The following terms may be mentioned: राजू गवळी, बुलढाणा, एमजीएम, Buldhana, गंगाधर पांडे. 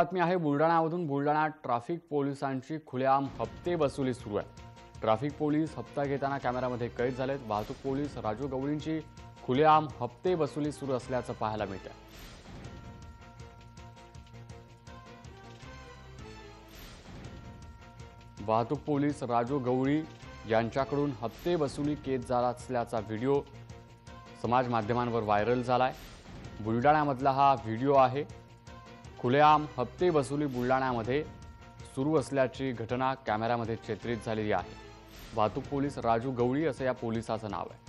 बातमी आहे बुलढाणामधून। बुलढाणा ट्रॅफिक पोलिसांची खुलेआम हप्ते वसुली सुरू आहे। ट्रॅफिक पोलीस हप्ता घेताना कॅमेरामध्ये कैद झालेत। वाहतूक पोलीस राजू गवळींची खुलेआम हप्ते वसुली सुरू असल्याचं पाहायला मिळतंय। वाहतूक पोलीस राजू गवळी यांच्याकडून हप्ते वसुली केली जात असल्याचा व्हिडिओ समाज माध्यमांवर व्हायरल झालाय। बुलढाणामधला हा व्हिडिओ आहे। खुलेआम हप्ते वसुली बुलढाण्यामध्ये सुरू असल्याची घटना कॅमेरामध्ये चित्रित झालेली आहे। वाहतूक पोलीस राजू गवळी असं या पोलिसाचं नाव आहे।